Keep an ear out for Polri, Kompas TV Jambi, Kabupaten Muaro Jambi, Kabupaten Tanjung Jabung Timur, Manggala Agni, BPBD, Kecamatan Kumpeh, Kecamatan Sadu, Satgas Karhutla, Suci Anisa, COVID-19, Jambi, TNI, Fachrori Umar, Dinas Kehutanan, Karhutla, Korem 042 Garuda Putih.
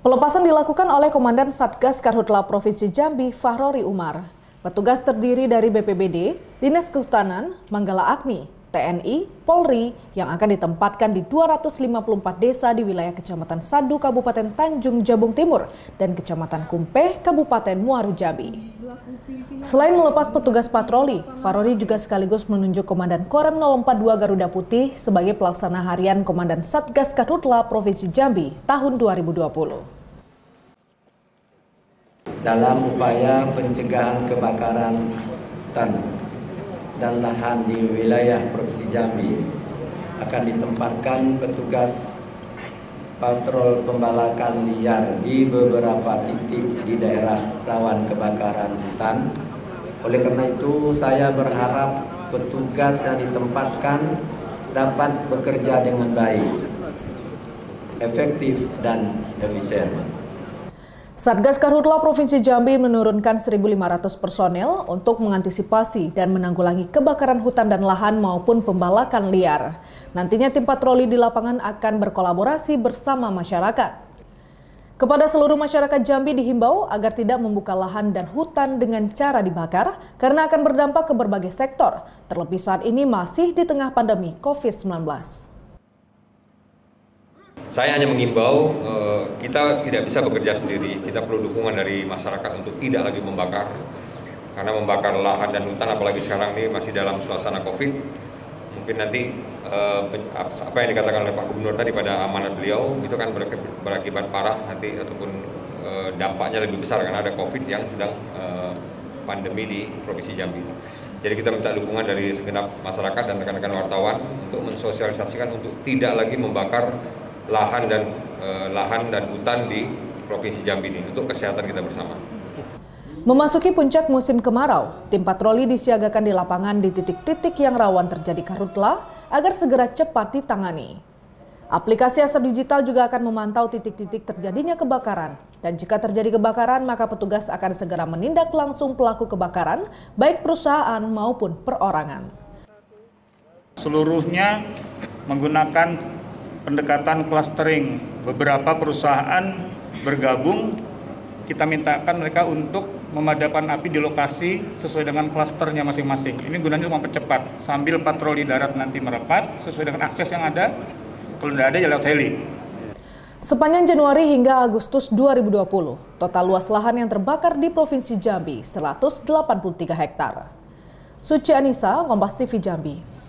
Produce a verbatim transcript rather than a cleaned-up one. Pelepasan dilakukan oleh Komandan Satgas Karhutla Provinsi Jambi, Fachrori Umar. Petugas terdiri dari B P B D, Dinas Kehutanan, Manggala Agni, T N I, Polri yang akan ditempatkan di dua ratus lima puluh empat desa di wilayah Kecamatan Sadu, Kabupaten Tanjung Jabung Timur dan Kecamatan Kumpeh, Kabupaten Muaro Jambi. Selain melepas petugas patroli, Fachrori juga sekaligus menunjuk Komandan Korem nol empat dua Garuda Putih sebagai pelaksana harian Komandan Satgas Karhutla Provinsi Jambi tahun dua ribu dua puluh. Dalam upaya pencegahan kebakaran hutan dan lahan di wilayah Provinsi Jambi, akan ditempatkan petugas patrol pembalakan liar di beberapa titik di daerah rawan kebakaran hutan. Oleh karena itu, saya berharap petugas yang ditempatkan dapat bekerja dengan baik, efektif, dan efisien. Satgas Karhutla Provinsi Jambi menurunkan seribu lima ratus personel untuk mengantisipasi dan menanggulangi kebakaran hutan dan lahan maupun pembalakan liar. Nantinya tim patroli di lapangan akan berkolaborasi bersama masyarakat. Kepada seluruh masyarakat Jambi dihimbau agar tidak membuka lahan dan hutan dengan cara dibakar karena akan berdampak ke berbagai sektor, terlebih saat ini masih di tengah pandemi COVID sembilan belas. Saya hanya mengimbau, kita tidak bisa bekerja sendiri, kita perlu dukungan dari masyarakat untuk tidak lagi membakar. Karena membakar lahan dan hutan, apalagi sekarang ini masih dalam suasana COVID, mungkin nanti apa yang dikatakan oleh Pak Gubernur tadi pada amanat beliau, itu kan berakibat parah nanti ataupun dampaknya lebih besar karena ada COVID yang sedang pandemi di Provinsi Jambi. Jadi kita minta dukungan dari segenap masyarakat dan rekan-rekan wartawan untuk mensosialisasikan untuk tidak lagi membakar lahan dan eh, lahan dan hutan di Provinsi Jambi ini untuk kesehatan kita bersama. Memasuki puncak musim kemarau, tim patroli disiagakan di lapangan di titik-titik yang rawan terjadi karhutla agar segera cepat ditangani. Aplikasi asap digital juga akan memantau titik-titik terjadinya kebakaran dan jika terjadi kebakaran maka petugas akan segera menindak langsung pelaku kebakaran baik perusahaan maupun perorangan. Seluruhnya menggunakan pendekatan clustering, beberapa perusahaan bergabung, kita mintakan mereka untuk memadamkan api di lokasi sesuai dengan klasternya masing-masing. Ini gunanya cuma percepat, sambil patroli darat nanti merapat sesuai dengan akses yang ada, kalau tidak ada ya lewat heli. Sepanjang Januari hingga Agustus dua ribu dua puluh, total luas lahan yang terbakar di Provinsi Jambi seratus delapan puluh tiga hektar. Suci Anisa, Kompas T V Jambi.